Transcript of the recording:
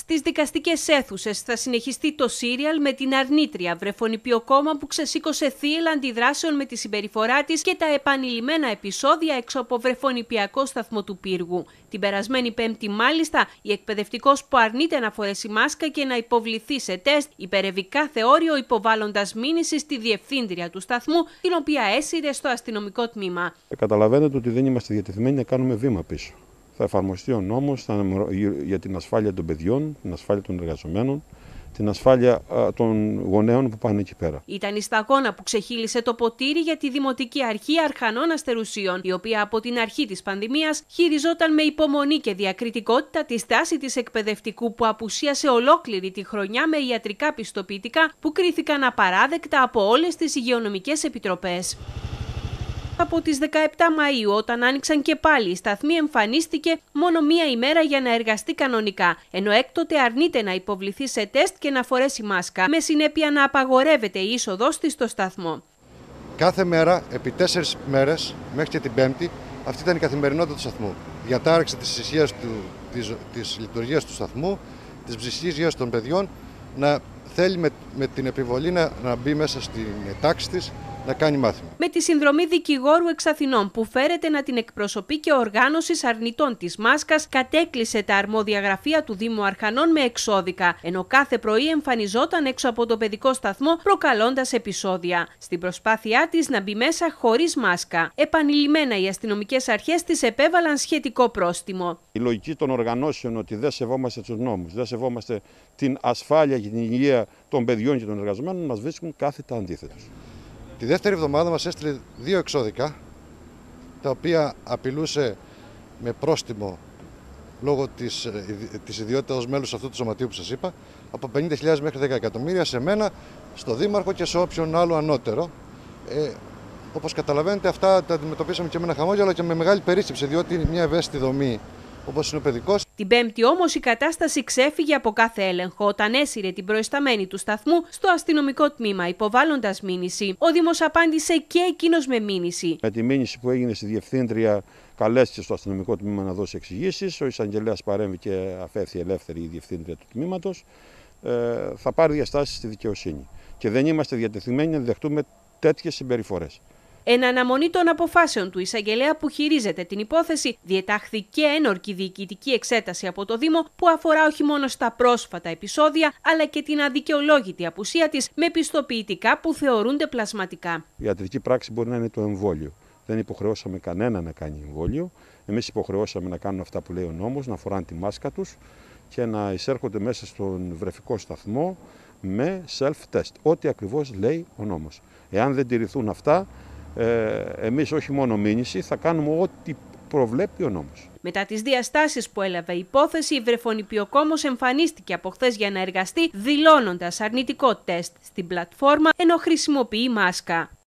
Στις δικαστικές αίθουσες θα συνεχιστεί το σύριαλ με την αρνήτρια βρεφονιπιοκόμα που ξεσήκωσε θύελλα αντιδράσεων με τη συμπεριφορά της και τα επανειλημμένα επεισόδια έξω από βρεφονιπιακό σταθμό του Πύργου. Την περασμένη Πέμπτη, μάλιστα, η εκπαιδευτικός που αρνείται να φορέσει μάσκα και να υποβληθεί σε τεστ, υπερευικά θεόριο υποβάλλοντας μήνυση στη διευθύντρια του σταθμού, την οποία έσυρε στο αστυνομικό τμήμα. Καταλαβαίνετε ότι δεν είμαστε διατεθειμένοι να κάνουμε βήμα πίσω. Θα εφαρμοστεί ο νόμος για την ασφάλεια των παιδιών, την ασφάλεια των εργαζομένων, την ασφάλεια των γονέων που πάνε εκεί πέρα. Ήταν η σταγόνα που ξεχύλισε το ποτήρι για τη Δημοτική Αρχή Αρχανών Αστερουσίων, η οποία από την αρχή της πανδημίας χειριζόταν με υπομονή και διακριτικότητα τη στάση της εκπαιδευτικού που απουσίασε ολόκληρη τη χρονιά με ιατρικά πιστοποιητικά που κρίθηκαν απαράδεκτα από όλες τις υγειονομικές επιτροπές. Από τις 17 Μαΐου, όταν άνοιξαν και πάλι οι σταθμοί, εμφανίστηκε μόνο μία ημέρα για να εργαστεί κανονικά, ενώ έκτοτε αρνείται να υποβληθεί σε τεστ και να φορέσει μάσκα, με συνέπεια να απαγορεύεται η είσοδός της στο σταθμό. Κάθε μέρα, επί 4 μέρες, μέχρι και την Πέμπτη, αυτή ήταν η καθημερινότητα του σταθμού. Διατάρξη της ησυχίας της λειτουργίας του σταθμού, της ψυχικής υγείας των παιδιών, να θέλει με την επιβολή να μπει μέσα στην τάξη της, να κάνει μάθημα. Με τη συνδρομή δικηγόρου εξ Αθηνών που φέρεται να την εκπροσωπεί και οργάνωσης αρνητών της μάσκας, κατέκλυσε τα αρμόδια γραφεία του Δήμου Αρχανών με εξώδικα, ενώ κάθε πρωί εμφανιζόταν έξω από το παιδικό σταθμό προκαλώντας επεισόδια, στην προσπάθειά της να μπει μέσα χωρίς μάσκα. Επανειλημμένα οι αστυνομικές αρχές της επέβαλαν σχετικό πρόστιμο. Η λογική των οργανώσεων ότι δεν σεβόμαστε τους νόμους, δεν σεβόμαστε την ασφάλεια και την υγεία των παιδιών και των εργαζομένων, μας βρίσκουν κάθετα αντίθετος. Τη δεύτερη εβδομάδα μας έστειλε 2 εξώδικα, τα οποία απειλούσε με πρόστιμο λόγω της ιδιότητας ως μέλους αυτού του σωματείου που σας είπα, από 50.000 μέχρι 10 εκατομμύρια σε μένα, στο Δήμαρχο και σε όποιον άλλο ανώτερο. Όπως καταλαβαίνετε, αυτά τα αντιμετωπίσαμε και με ένα χαμόγελο και με μεγάλη περίστυψη, διότι είναι μια ευαίσθητη δομή. Την Πέμπτη όμως η κατάσταση ξέφυγε από κάθε έλεγχο όταν έσυρε την προϊσταμένη του σταθμού στο αστυνομικό τμήμα υποβάλλοντας μήνυση. Ο Δήμος απάντησε και εκείνος με μήνυση. Με τη μήνυση που έγινε στη διευθύντρια, καλέστηκε στο αστυνομικό τμήμα να δώσει εξηγήσεις. Ο εισαγγελέας παρέμβηκε, αφέθη ελεύθερη η διευθύντρια του τμήματος. Θα πάρει διαστάσεις στη δικαιοσύνη. Και δεν είμαστε διατεθειμένοι να δεχτούμε τέτοιες συμπεριφορές. Εν αναμονή των αποφάσεων του εισαγγελέα που χειρίζεται την υπόθεση, διετάχθηκε ένορκη διοικητική εξέταση από το Δήμο που αφορά όχι μόνο στα πρόσφατα επεισόδια, αλλά και την αδικαιολόγητη απουσία της με πιστοποιητικά που θεωρούνται πλασματικά. Η ιατρική πράξη μπορεί να είναι το εμβόλιο. Δεν υποχρεώσαμε κανένα να κάνει εμβόλιο. Εμείς υποχρεώσαμε να κάνουν αυτά που λέει ο νόμος, να φοράνε τη μάσκα τους και να εισέρχονται μέσα στον βρεφικό σταθμό με self-test. Ό,τι ακριβώς λέει ο νόμος. Εάν δεν τηρηθούν αυτά, εμείς όχι μόνο μήνυση, θα κάνουμε ό,τι προβλέπει ο νόμος. Μετά τις διαστάσεις που έλαβε η υπόθεση, η βρεφονιπιοκόμος εμφανίστηκε από χθες για να εργαστεί, δηλώνοντας αρνητικό τεστ στην πλατφόρμα, ενώ χρησιμοποιεί μάσκα.